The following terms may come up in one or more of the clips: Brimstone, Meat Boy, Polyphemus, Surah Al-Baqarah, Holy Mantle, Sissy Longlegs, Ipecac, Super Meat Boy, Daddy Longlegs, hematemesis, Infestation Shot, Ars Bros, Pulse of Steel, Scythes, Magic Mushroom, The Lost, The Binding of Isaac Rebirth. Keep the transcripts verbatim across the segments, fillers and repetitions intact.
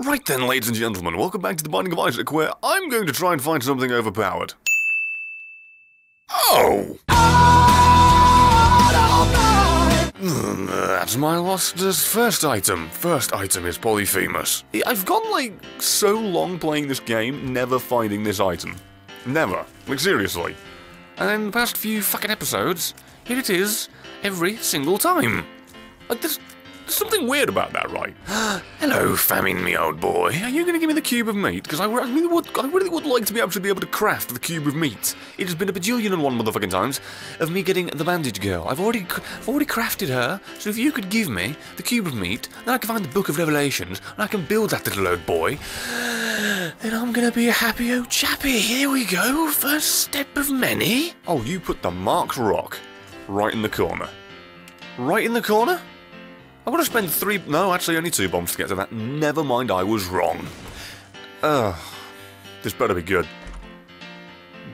Right then, ladies and gentlemen, welcome back to The Binding of Isaac, where I'm going to try and find something overpowered. Oh! Mm, that's my loster's first item. First item is Polyphemus. I've gone, like, so long playing this game, never finding this item. Never. Like, seriously. And in the past few fucking episodes, here it is, every single time. Like, there's, there's something weird about that, right? Hello, famine me old boy. Are you gonna give me the cube of meat? Because I, really I really would like to be able to be able to craft the cube of meat. It has been a bajillion and one motherfucking times of me getting the bandage girl. I've already, I've already crafted her, so if you could give me the cube of meat, then I can find the Book of Revelations, and I can build that little old boy. Then I'm gonna be a happy old chappy. Here we go, first step of many. Oh, you put the marked rock right in the corner. Right in the corner? I want to spend three... No, actually only two bombs to get to that. Never mind, I was wrong. Ugh. This better be good.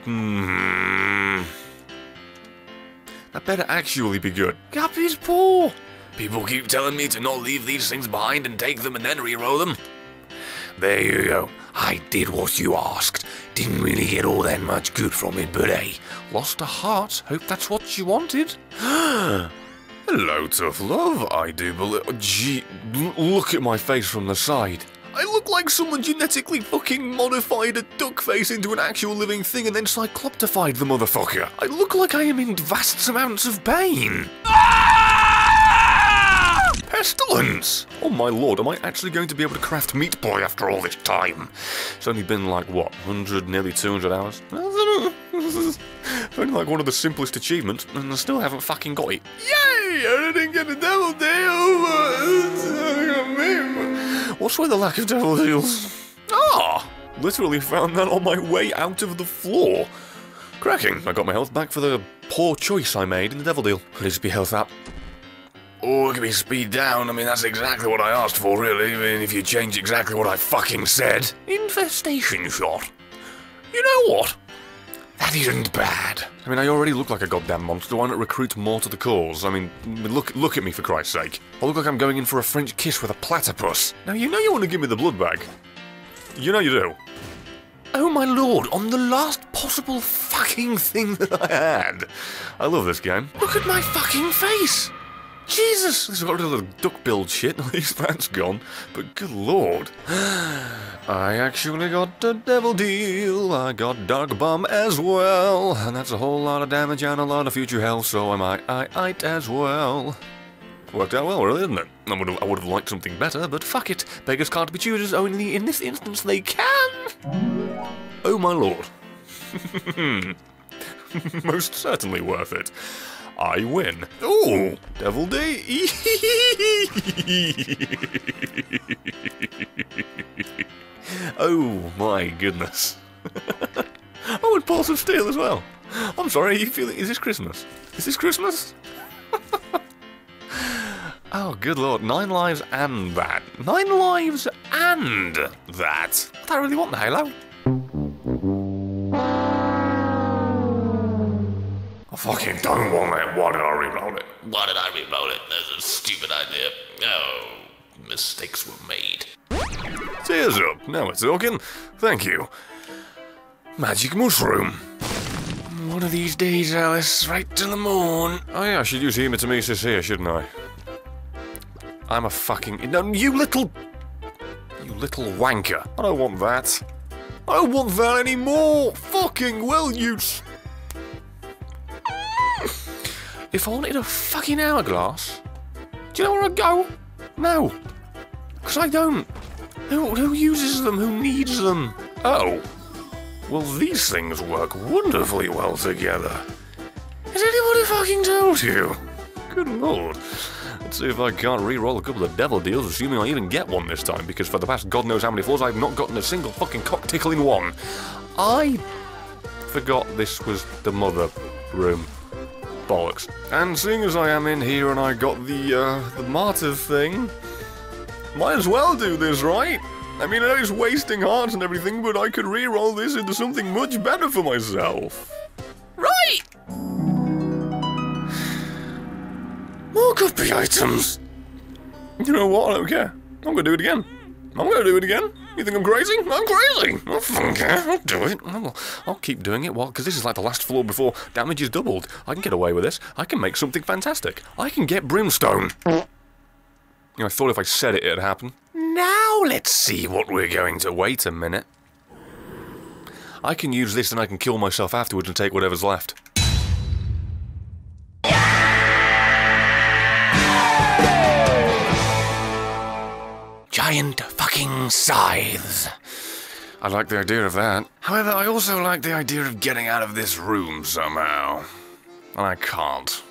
Hmm. That better actually be good. Guppy's paw! People keep telling me to not leave these things behind and take them and then re-roll them. There you go. I did what you asked. Didn't really get all that much good from it, but hey. Lost a heart. Hope that's what you wanted. Hello, tough love. I do believe... Oh, gee, look at my face from the side. I look like someone genetically fucking modified a duck face into an actual living thing and then cycloptified the motherfucker. I look like I am in vast amounts of pain. Pestilence! Oh my lord, am I actually going to be able to craft Meat Boy after all this time? It's only been like, what, one hundred, nearly two hundred hours? I don't know. It's only like one of the simplest achievements, and I still haven't fucking got it. Yay! I didn't get a devil deal! What's with the lack of devil deals? Ah! Literally found that on my way out of the floor. Cracking, I got my health back for the poor choice I made in the devil deal. Please be health up. Or it could be speed down. I mean, that's exactly what I asked for, really. I mean, if you change exactly what I fucking said. Infestation shot. You know what? That isn't bad. I mean, I already look like a goddamn monster. Why not recruit more to the cause? I mean, look look at me, for Christ's sake. I look like I'm going in for a French kiss with a platypus. Now, you know you want to give me the blood bag. You know you do. Oh my lord, on the last possible fucking thing that I had. I love this game. Look at my fucking face. Jesus! This has got rid of the duck-billed shit, at least that's gone. But good lord. I actually got a devil deal, I got dark bomb as well. And that's a whole lot of damage and a lot of future health, so I might I it as well. Worked out well, really, didn't it? I would've, I would've liked something better, but fuck it. Beggars can't be choosers, only in this instance they can! Oh my lord. Most certainly worth it. I win. Ooh! Devil Day! Oh my goodness. Oh, and Pulse of Steel as well. I'm sorry, are you feeling. Is this Christmas? Is this Christmas? Oh, good lord. Nine lives and that. Nine lives and that. I don't really want the halo. I fucking don't want that. Why did I reload it? Why did I reload it? That's a stupid idea. Oh, mistakes were made. Tears up. Now we're talking. Thank you. Magic Mushroom. One of these days, Alice, right till the morn. Oh yeah, I should use hematemesis here, shouldn't I? I'm a fucking... No, you little... You little wanker. I don't want that. I don't want that anymore. Fucking well, you... If I wanted a fucking hourglass, do you know where I'd go? No. Because I don't. Who, who uses them? Who needs them? Oh. Well, these things work wonderfully well together. Has anybody fucking told you? Good lord. Let's see if I can't re-roll a couple of devil deals, assuming I even get one this time, because for the past god knows how many floors, I've not gotten a single fucking cock tickling one. I forgot this was the mother room. Bollocks. And seeing as I am in here and I got the, uh, the martyr thing, might as well do this, right? I mean, I know it's wasting hearts and everything, but I could re-roll this into something much better for myself. Right! More guppy items! You know what? I don't care. I'm gonna do it again. I'm gonna do it again. You think I'm crazy? I'm crazy. I don't care. I'll do it. I'll, I'll keep doing it. Well, because this is like the last floor before damage is doubled. I can get away with this. I can make something fantastic. I can get Brimstone. You know, I thought if I said it, it'd happen. Now let's see what we're going to... Wait a minute. I can use this and I can kill myself afterwards and take whatever's left. Giant fucking scythes. I like the idea of that. However, I also like the idea of getting out of this room somehow. And I can't.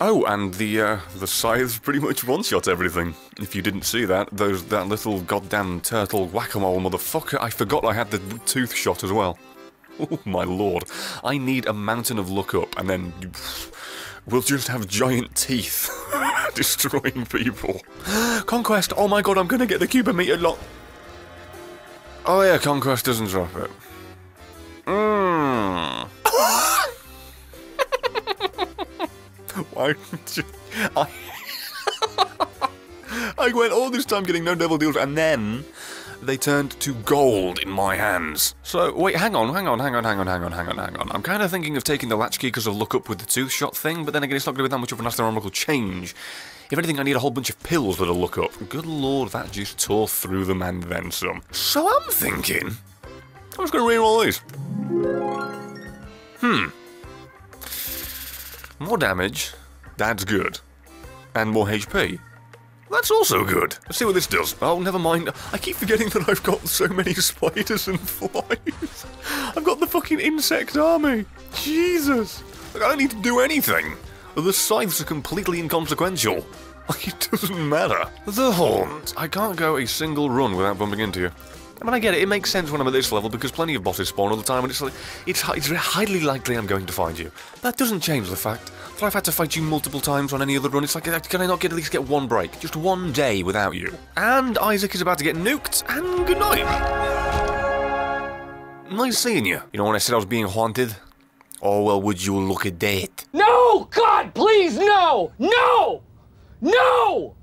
Oh, and the uh, the scythes pretty much one-shot everything. If you didn't see that, those that little goddamn turtle whack-a-mole motherfucker, I forgot I had the tooth shot as well. Oh my lord, I need a mountain of look up, and then we'll just have giant teeth destroying people. Conquest! Oh my god, I'm gonna get the Cuba meter lot. Oh yeah, Conquest doesn't drop it. Mmm. Why? I, I went all this time getting no devil deals, and then they turned to gold in my hands. So wait, hang on, hang on, hang on, hang on, hang on, hang on, hang on. I'm kind of thinking of taking the latchkey because of look up with the tooth shot thing, but then again, it's not going to be that much of an astronomical change. If anything, I need a whole bunch of pills with a look up. Good lord, that just tore through them and then some. So I'm thinking, I'm just going to reroll these. Hmm. More damage, that's good. And more H P, that's also good. Let's see what this does. Oh, never mind. I keep forgetting that I've got so many spiders and flies. I've got the fucking insect army. Jesus. Like, I don't need to do anything. The scythes are completely inconsequential. Like, it doesn't matter. The horns. I can't go a single run without bumping into you. I mean, I get it. It makes sense when I'm at this level because plenty of bosses spawn all the time, and it's like, it's, it's highly likely I'm going to find you. That doesn't change the fact that I've had to fight you multiple times on any other run. It's like, can I not get at least get one break? Just one day without you. And Isaac is about to get nuked, and good night. Nice seeing you. You know when I said I was being haunted? Oh, well, would you look at that? No! God, please, no! No! No!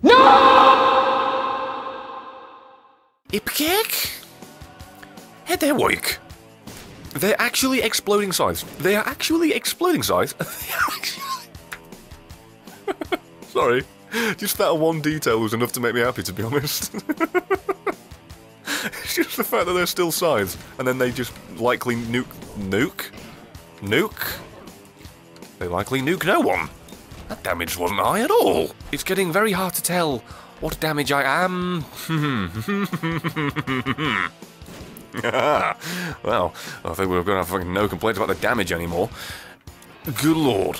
No! Ipecac? Hey, they're woke. They're actually exploding scythes. They are actually exploding scythes. Sorry. Just that one detail was enough to make me happy, to be honest. It's just the fact that they're still scythes, and then they just likely nuke... Nuke? Nuke? They likely nuke no one. That damage wasn't high at all. It's getting very hard to tell what damage I am. Well, I think we're going to have fucking no complaints about the damage anymore. Good lord.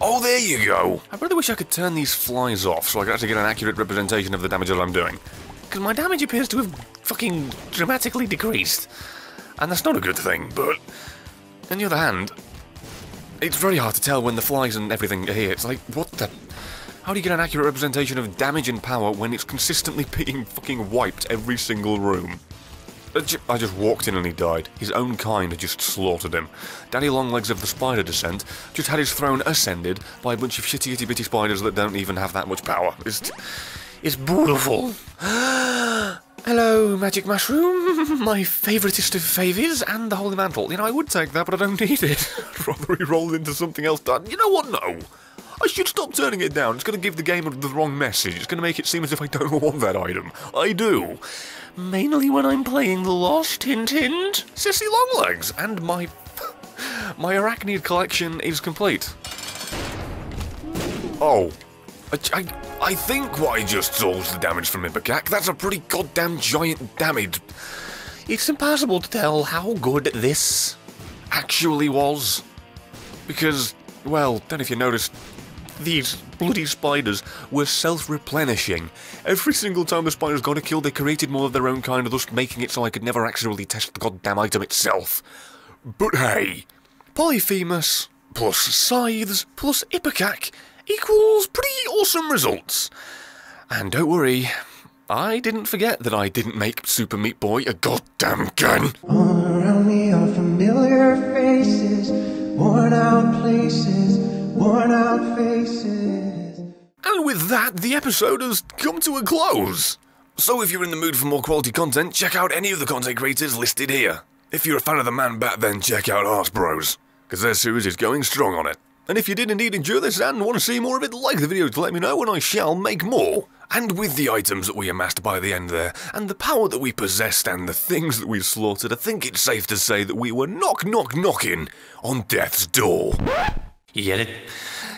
Oh, there you go. I really wish I could turn these flies off so I could actually get an accurate representation of the damage that I'm doing. Because my damage appears to have fucking dramatically decreased. And that's not a good thing, but on the other hand, it's very hard to tell when the flies and everything are here. It's like, what the... How do you get an accurate representation of damage and power when it's consistently being fucking wiped every single room? I just walked in and he died. His own kind had just slaughtered him. Daddy Longlegs of the Spider Descent just had his throne ascended by a bunch of shitty itty bitty spiders that don't even have that much power. It's... it's beautiful. Hello, Magic Mushroom, my favouritest of favies, and the Holy Mantle. You know, I would take that, but I don't need it. I'd rather he rolled into something else. You know what? No. I should stop turning it down. It's going to give the game the wrong message. It's going to make it seem as if I don't want that item. I do. Mainly when I'm playing the Lost, hint hint, Sissy Longlegs. And my... my arachnid collection is complete. Oh. I, I, I think what I just saw was the damage from Ipecac. That's a pretty goddamn giant damage. It's impossible to tell how good this actually was. Because, well, then if you noticed... these bloody spiders were self-replenishing. Every single time the spiders got a kill, they created more of their own kind, thus making it so I could never actually test the goddamn item itself. But hey, Polyphemus plus scythes plus Ipecac equals pretty awesome results. And don't worry, I didn't forget that I didn't make Super Meat Boy a goddamn gun. All around me are familiar faces, worn out places, worn out faces. And with that, the episode has come to a close. So if you're in the mood for more quality content, check out any of the content creators listed here. If you're a fan of the Man Bat, then check out Ars Bros, because their series is going strong on it. And if you did indeed enjoy this and want to see more of it, like the video to let me know and I shall make more. And with the items that we amassed by the end there, and the power that we possessed and the things that we slaughtered, I think it's safe to say that we were knock knock knocking on death's door. Yeah, that,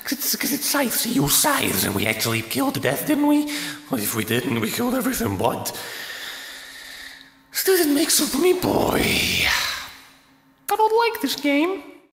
cause, cause it's Scythes, you Scythes, and we actually killed to death, didn't we? Well, if we didn't, we killed everything, but... still didn't make Super Meat Boy. I don't like this game.